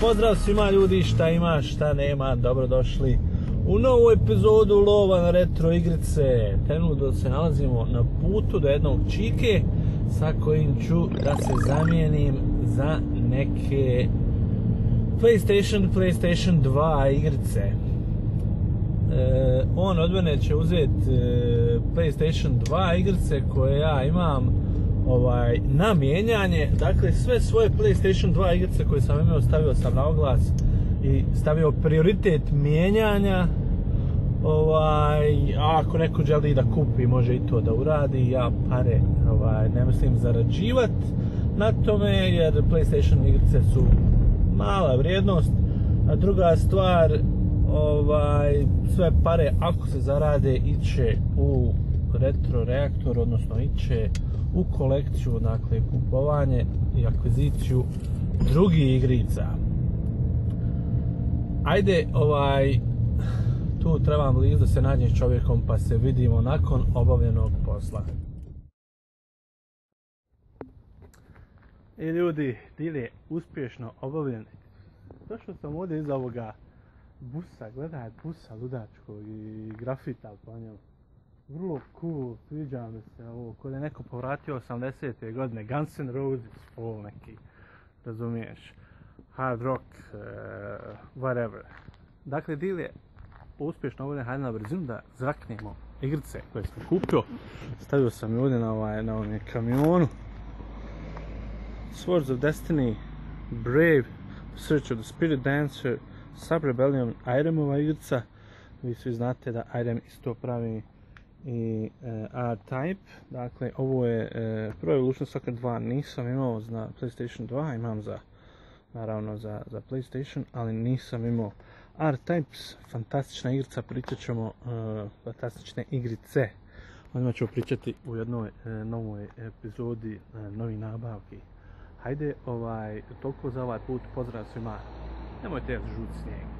pozdrav svima ljudi, šta ima, šta nema, dobrodošli u novu epizodu Lova na retro igrice. Trenutno se nalazimo na putu do jednog čike sa kojim ću da se zamijenim za neke PlayStation 2 igrice. On od mene će uzeti PlayStation 2 igrice koje ja imam na mijenjanje, dakle sve svoje PlayStation 2 igrice koje sam imao stavio sam na oglas i stavio prioritet mijenjanja. Ako neko želi da kupi, može i to da uradi, ja pare ne mislim zarađivat na tome jer PlayStation igrice su mala vrijednost. A druga stvar, sve pare ako se zarade iće u Retro Reaktor, odnosno iće u kolekciju, dakle kupovanje i akviziciju drugih igrica. Ajde, tu trebam blizu da se nađem s čovjekom pa se vidimo nakon obavljenog posla. I ljudi, dil je uspješno obavljen. Došao sam ovdje iz ovoga busa, gledaj busa ludačkog i grafita po njemu. Vrlo cool, sviđa mi se ovo, kod je neko povratio 80. godine, Guns N' Roses, full neki, razumiješ, hard rock, whatever. Dakle, deal je uspješno ovdje, hajde na brzinu da zraknemo igrice koje sam kupio. Stavio sam ovdje na ovom kamionu. Swords of Destiny, Brave, Search of the Spirit Dancer, Sub Rebellion, Iremova igrica. Vi svi znate da Irem isto pravi i R-Type, dakle ovo je prvi Lučno Soka 2 nisam imao za PlayStation 2, imam za, naravno za PlayStation, ali nisam imao R-Types, fantastična igrica, pričat ćemo fantastične igrice. Odmah ću pričati u jednoj novoj epizodi novi nabavki. Hajde, toliko za ovaj put, pozdrav svima, nemojte žuti snijeg.